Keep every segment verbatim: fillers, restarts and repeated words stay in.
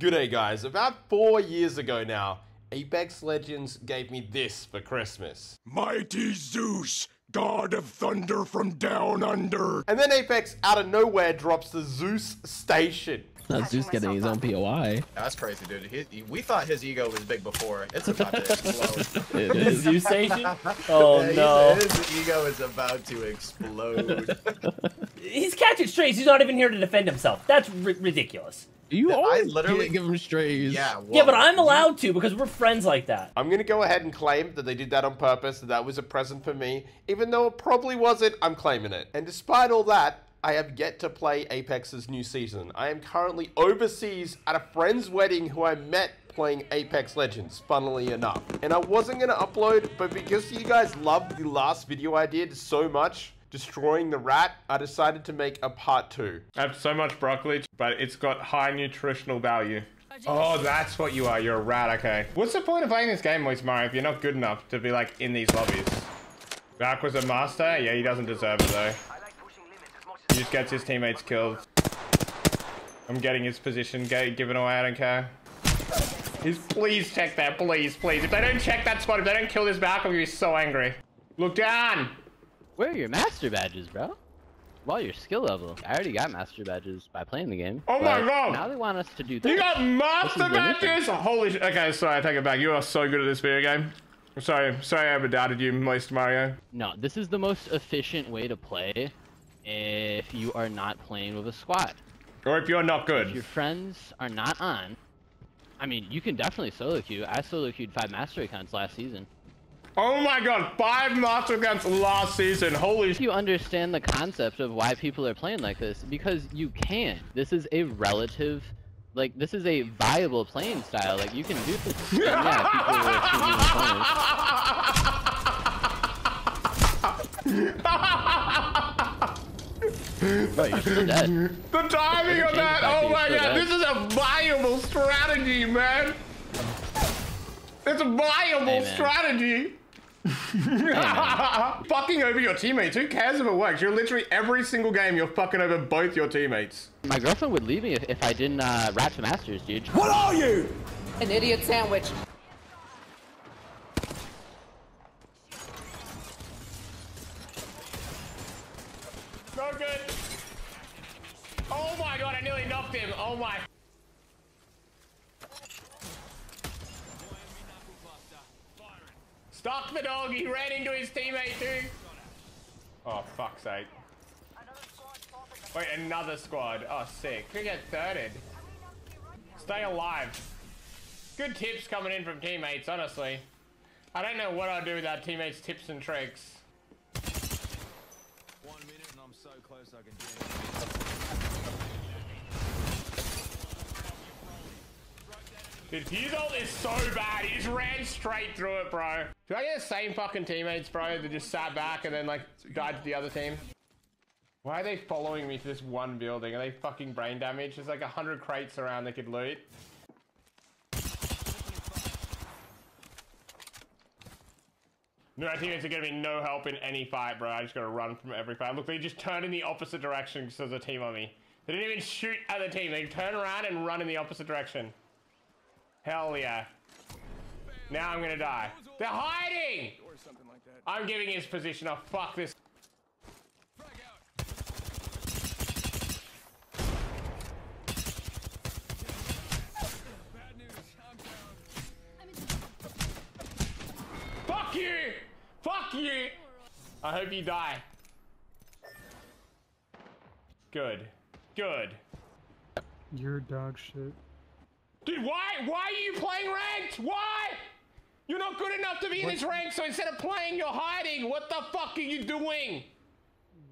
G'day guys, about four years ago now, Apex Legends gave me this for Christmas. Mighty Zeus, god of thunder from down under. And then Apex out of nowhere drops the Zeus Station. That's Zeus getting his own P O I. That's crazy, dude. He, we thought his ego was big before. It's about to explode. It is. Zeus Station? Oh yeah, no. His ego is about to explode. He's catching strays. He's not even here to defend himself. That's ri ridiculous. You always I literally give him strays. Yeah, well, yeah, but I'm allowed to because we're friends like that. I'm gonna go ahead and claim that they did that on purpose, that that was a present for me. Even though it probably wasn't, I'm claiming it. And despite all that, I have yet to play Apex's new season. I am currently overseas at a friend's wedding who I met playing Apex Legends, funnily enough. And I wasn't gonna upload, but because you guys loved the last video I did so much, destroying the rat, I decided to make a part two. I have so much broccoli, but it's got high nutritional value. Oh, that's what you are. You're a rat, okay. What's the point of playing this game, Moist Mario, if you're not good enough to be, like, in these lobbies? Valk was a master? Yeah, he doesn't deserve it, though. He just gets his teammates killed. I'm getting his position given away, I don't care. He's, please check that, please, please. If they don't check that spot, if they don't kill this Valk, I'm gonna be so angry. Look down! Where are your master badges, bro? Well, your skill level. I already got master badges by playing the game. Oh my god! Now they want us to do this. You got master badges? Holy shit. Okay, sorry, I take it back. You are so good at this video game. I'm sorry. Sorry I overdoubted you, Moist Mario. No, this is the most efficient way to play if you are not playing with a squad. Or if you're not good. If your friends are not on. I mean, you can definitely solo queue. I solo queued five master accounts last season. Oh my god, five master guns last season, holy shit. You understand the concept of why people are playing like this, because you can. This is a relative, like, this is a viable playing style. Like, you can do this. And yeah, people are Bro, you're still dead. The timing of that, oh my god, dead. This is a viable strategy, man. It's a viable hey, strategy. Hey, fucking over your teammates. Who cares if it works? You're literally every single game you're fucking over both your teammates. My girlfriend would leave me if, if I didn't uh, rat to masters, dude. What are you? An idiot sandwich. So good. Oh my god, I nearly knocked him. Oh my. Stuck the dog, he ran into his teammate too. Oh, fuck's sake. Wait, another squad. Oh, sick. Who gets thirded? Stay alive. Good tips coming in from teammates, honestly. I don't know what I'd do without teammates' tips and tricks. One minute and I'm so close I can do it. Dude, his ult is so bad. He just ran straight through it, bro. Do I get the same fucking teammates, bro, that just sat back and then, like, died to the other team? Why are they following me to this one building? Are they fucking brain damaged? There's like a hundred crates around they could loot. No, I think it's gonna be no help in any fight, bro. I just gotta run from every fight. Look, they just turned in the opposite direction because there's a team on me. They didn't even shoot at the team. They turn around and run in the opposite direction. Hell yeah. Now I'm gonna die. They're hiding! Or something like that. I'm giving his position up. Fuck this. Bad news. I'm down. Fuck you! Fuck you! I hope you die. Good. Good. You're dog shit. Dude, why? Why are you playing ranked? Why? You're not good enough to be what? In this rank, so instead of playing, you're hiding. What the fuck are you doing?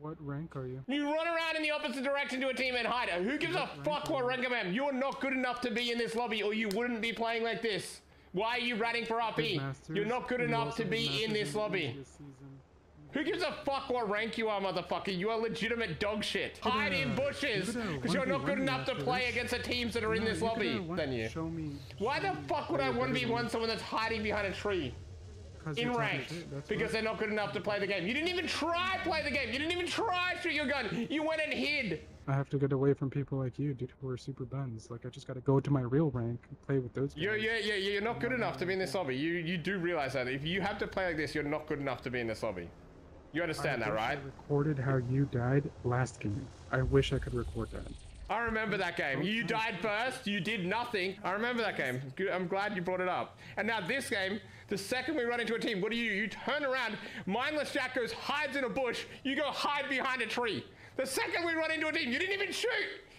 What rank are you? You run around in the opposite direction to a team and hide. Who gives what a fuck what rank I'm at? You're not good enough to be in this lobby, or you wouldn't be playing like this. Why are you ratting for R P? Masters, you're not good enough to be in this lobby. Who gives a fuck what rank you are, motherfucker? You are legitimate dog shit. Could Hide uh, in bushes, because you you're not good enough to play this. Against the teams that are no, in this lobby. Then you. Show me, show Why the fuck would I one v one someone that's hiding behind a tree? In ranked, because right. They're not good enough to play the game. You didn't even try play the game. You didn't even try shoot your gun. You went and hid. I have to get away from people like you, dude, who are super buns. Like, I just gotta go to my real rank and play with those guys. Yeah, yeah, yeah, you're not good enough to be in this lobby. You you do realize that. If you have to play like this, you're not good enough to be in this lobby. You understand that, right? I recorded how you died last game. I wish I could record that. I remember that game. You died first. You did nothing. I remember that game. I'm glad you brought it up. And now this game, the second we run into a team, what do you do? You turn around. Mindless Jack goes, hides in a bush. You go hide behind a tree. The second we run into a team, you didn't even shoot.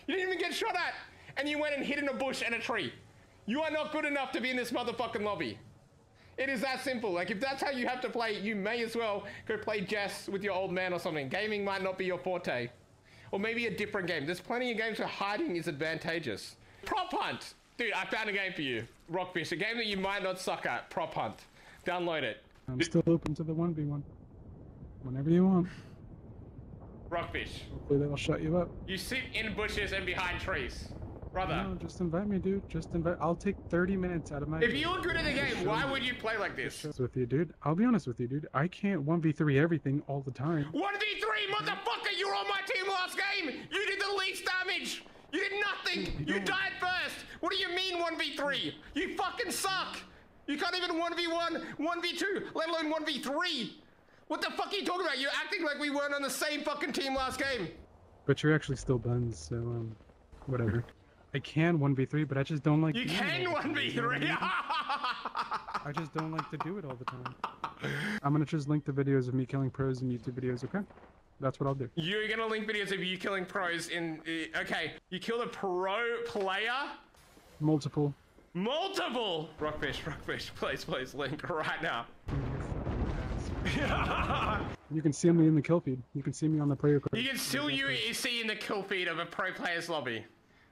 You didn't even get shot at. And you went and hid in a bush and a tree. You are not good enough to be in this motherfucking lobby. It is that simple. Like, if that's how you have to play, you may as well go play chess with your old man or something. Gaming might not be your forte. Or maybe a different game. There's plenty of games where hiding is advantageous. Prop Hunt. Dude, I found a game for you. Rockfish, a game that you might not suck at. Prop Hunt. Download it. I'm still open to the one v one. Whenever you want. Rockfish. Hopefully that'll shut you up. You sit in bushes and behind trees. Brother. No, just invite me, dude. Just invite. I'll take thirty minutes out of my... If you're good at the game, why would you play like this? With you, dude. I'll be honest with you, dude. I can't one v three everything all the time. one v three, motherfucker! You were on my team last game! You did the least damage! You did nothing! You died first! What do you mean one v three? You fucking suck! You can't even one v one, one v two, let alone one v three! What the fuck are you talking about? You're acting like we weren't on the same fucking team last game! But you're actually still buns, so, um, whatever. I can one v three, but I just don't like... You can one v three! I just don't like to do it all the time. I'm gonna just link the videos of me killing pros in YouTube videos, okay? That's what I'll do. You're gonna link videos of you killing pros in... Okay, you kill a pro player? Multiple. Multiple! Rockfish, Rockfish, please, please, link right now. You can see me in the kill feed. You can see me on the player card. You can still you see in the kill feed of a pro player's lobby.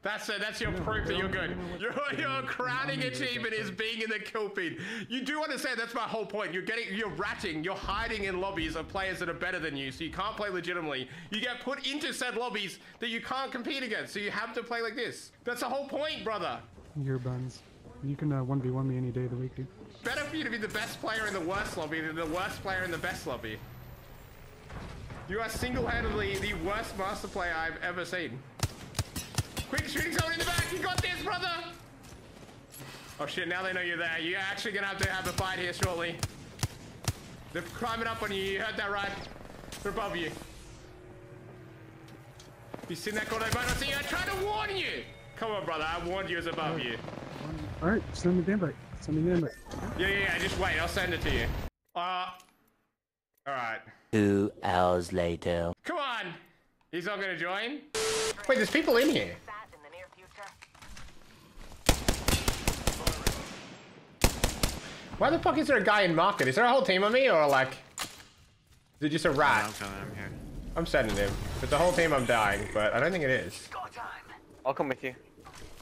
That's a, that's your no, proof that you're good. Your, your crowning achievement is being in the kill feed. You do understand that's my whole point. You're getting, you're ratting, you're hiding in lobbies of players that are better than you, so you can't play legitimately. You get put into said lobbies that you can't compete against, so you have to play like this. That's the whole point, brother. You're buns. You can uh, one v one me any day of the week, dude. Better for you to be the best player in the worst lobby than the worst player in the best lobby. You are single-handedly the worst master player I've ever seen. Quick shooting someone in the back, you got this, brother! Oh shit, now they know you're there. You're actually gonna have to have a fight here shortly. They're climbing up on you, you heard that right. They're above you. You seen that corner, they might not see you. I tried to warn you! Come on, brother, I warned you, it's above you. Alright, send me the invite. Send me the invite. Yeah, yeah, yeah, just wait, I'll send it to you. Uh, Alright. Two hours later. Come on! He's not gonna join? Wait, there's people in here. Why the fuck is there a guy in market? Is there a whole team of me or like... Is it just a rat? No, I'm coming, I'm here. I'm sending him. If it's a whole team, I'm dying, but I don't think it is. I'll come with you.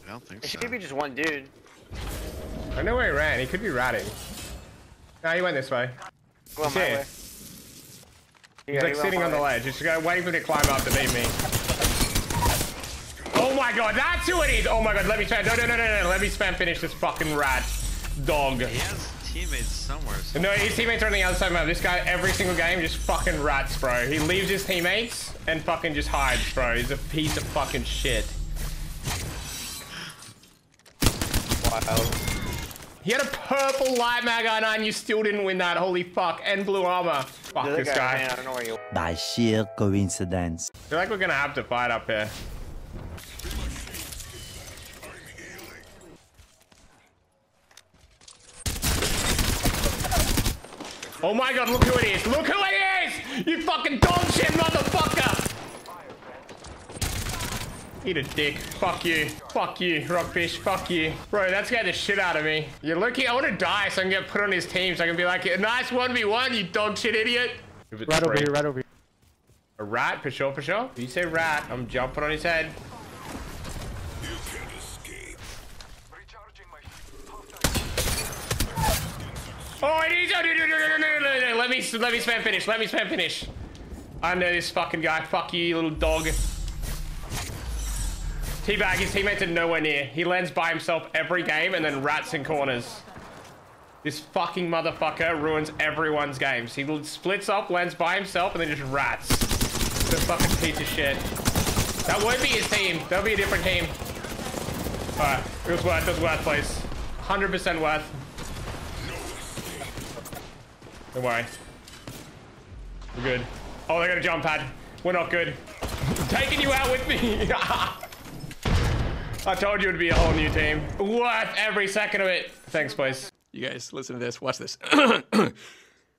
I don't think it so. It should be just one dude. I know where he ran. He could be ratting. No, he went this way. Go on He's my here. Way. He's yeah, like he sitting on the ledge. He's just waiting for him to climb up to beat me. Oh my god, that's who it is! Oh my god, let me try. No, no, no, no, no. Let me spam finish this fucking rat dog. He has teammates somewhere. somewhere. No, his teammates are on the other side of the map. This guy, every single game, just fucking rats, bro. He leaves his teammates and fucking just hides, bro. He's a piece of fucking shit. Wow. He had a purple light mag on and you still didn't win that. Holy fuck. And blue armor. Fuck this guy. Man, I don't know where you... By sheer coincidence. I feel like we're going to have to fight up here. Oh my god, look who it is. Look who it is. You fucking dog shit motherfucker. Eat a dick. Fuck you. Fuck you, Rockfish, fuck you. Bro, that's got the shit out of me. You're looking, I wanna die so I can get put on his team so I can be like, nice one v one, you dog shit idiot. Right over here, right over here. A rat, for sure, for sure. If you say rat, I'm jumping on his head. You can't escape. Recharging my oh, it is, oh, no, no, no, no, no, no, no, no. Let me, let me spam finish, let me spam finish. I know this fucking guy, fuck you, you little dog. Teabag, his teammates are nowhere near. He lands by himself every game and then rats in corners. This fucking motherfucker ruins everyone's games. He splits up, lands by himself, and then just rats. The fucking piece of shit. That would be his team. That would be a different team. Alright, it was worth. It was worth, please. one hundred percent worth. Don't worry. We're good. Oh, they got a jump pad. We're not good. I'm taking you out with me. I told you it'd be a whole new team. Worth every second of it. Thanks, please. You guys, listen to this. Watch this.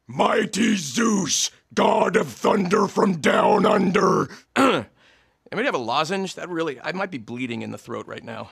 Mighty Zeus, god of thunder from down under. I might have a lozenge. That really, I might be bleeding in the throat right now.